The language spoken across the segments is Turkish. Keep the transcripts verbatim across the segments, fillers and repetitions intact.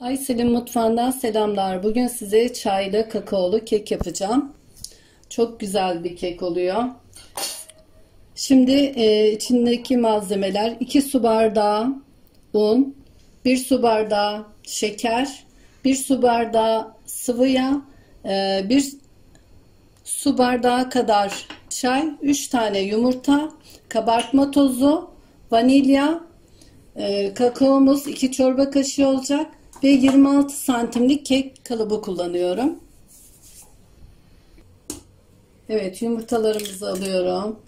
Aysel'in mutfağından selamlar. Bugün size çayla kakaolu kek yapacağım. Çok güzel bir kek oluyor. Şimdi e, içindeki malzemeler iki su bardağı un, bir su bardağı şeker, bir su bardağı sıvı yağ, e, bir su bardağı kadar çay, üç tane yumurta, kabartma tozu, vanilya, e, kakaomuz iki çorba kaşığı olacak. Ve yirmi altı santimlik kek kalıbı kullanıyorum. Evet, yumurtalarımızı alıyorum.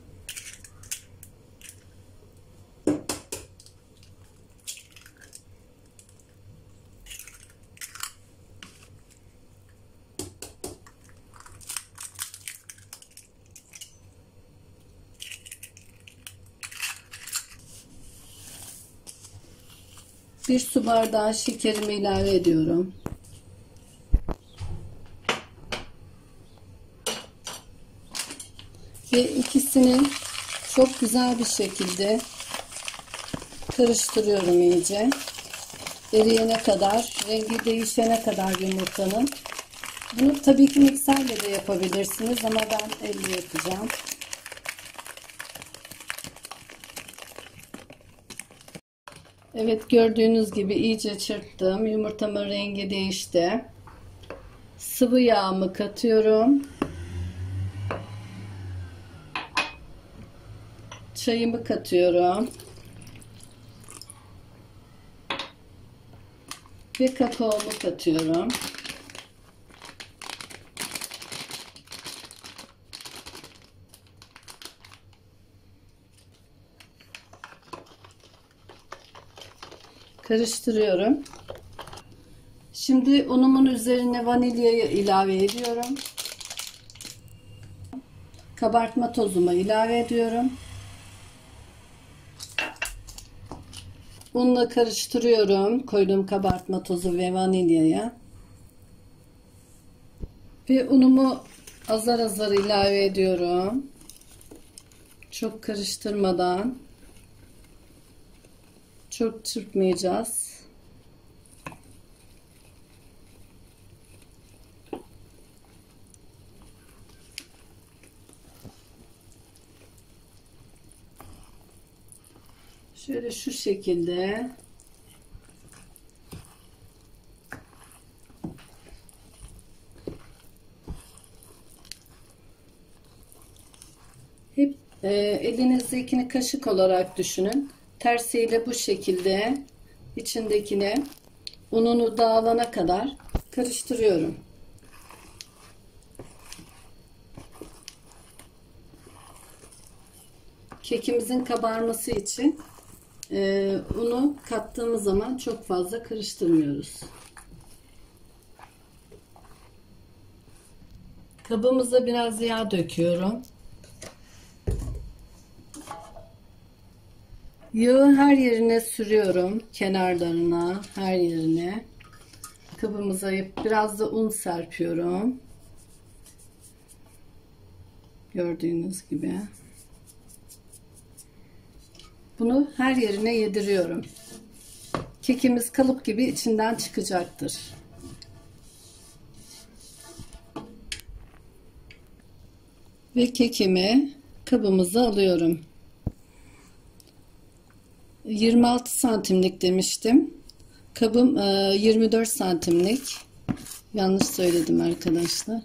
Bir su bardağı şekerimi ilave ediyorum. Ve ikisini çok güzel bir şekilde karıştırıyorum iyice. Eriyene kadar, rengi değişene kadar yumurtanın. Bunu tabii ki mikserle de yapabilirsiniz ama ben elle yapacağım. Evet, gördüğünüz gibi iyice çırptım. Yumurtamın rengi değişti. Sıvı yağımı katıyorum. Çayımı katıyorum. Ve kakaomu katıyorum. Karıştırıyorum. Şimdi unumun üzerine vanilyayı ilave ediyorum. Kabartma tozumu ilave ediyorum. Unla karıştırıyorum. Koyduğum kabartma tozu ve vanilyayı. Ve unumu azar azar ilave ediyorum. Çok karıştırmadan. Çok çırpmayacağız. Şöyle şu şekilde. Hep e, elinizdekini kaşık olarak düşünün. Tersiyle bu şekilde içindekine ununu dağılana kadar karıştırıyorum. Kekimizin kabarması için e, unu kattığımız zaman çok fazla karıştırmıyoruz. Kabımıza biraz yağ döküyorum. Yağı her yerine sürüyorum, kenarlarına, her yerine. Kabımıza biraz da un serpiyorum. Gördüğünüz gibi. Bunu her yerine yediriyorum. Kekimiz kalıp gibi içinden çıkacaktır. Ve kekimi kabımıza alıyorum. yirmi altı santimlik demiştim. Kabım yirmi dört santimlik. Yanlış söyledim arkadaşlar.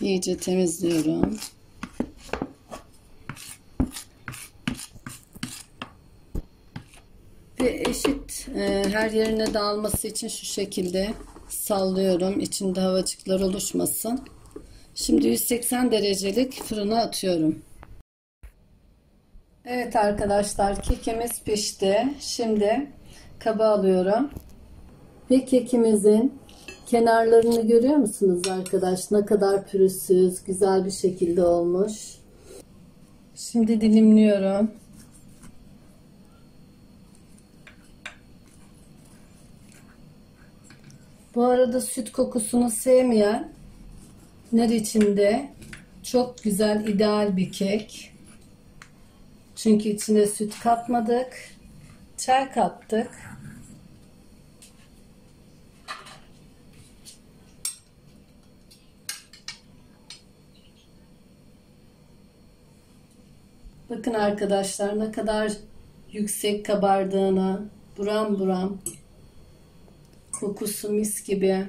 İyice temizliyorum. Ve eşit her yerine dağılması için şu şekilde sallıyorum. İçinde havacıklar oluşmasın. Şimdi yüz seksen derecelik fırına atıyorum. Evet arkadaşlar, kekimiz pişti. Şimdi kaba alıyorum. Ve kekimizin kenarlarını görüyor musunuz arkadaş? Ne kadar pürüzsüz, güzel bir şekilde olmuş. Şimdi dilimliyorum. Bu arada süt kokusunu sevmeyen ner içinde çok güzel, ideal bir kek. Çünkü içine süt katmadık. Çay kattık. Bakın arkadaşlar ne kadar yüksek kabardığına, buram buram, kokusu mis gibi.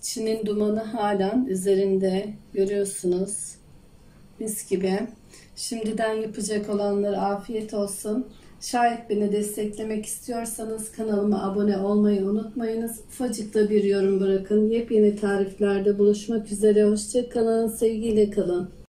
İçinin dumanı halen üzerinde, görüyorsunuz, mis gibi. Şimdiden yapacak olanlara afiyet olsun. Şayet beni desteklemek istiyorsanız kanalıma abone olmayı unutmayınız. Ufacık da bir yorum bırakın. Yepyeni tariflerde buluşmak üzere. Hoşça kalın, sevgiyle kalın.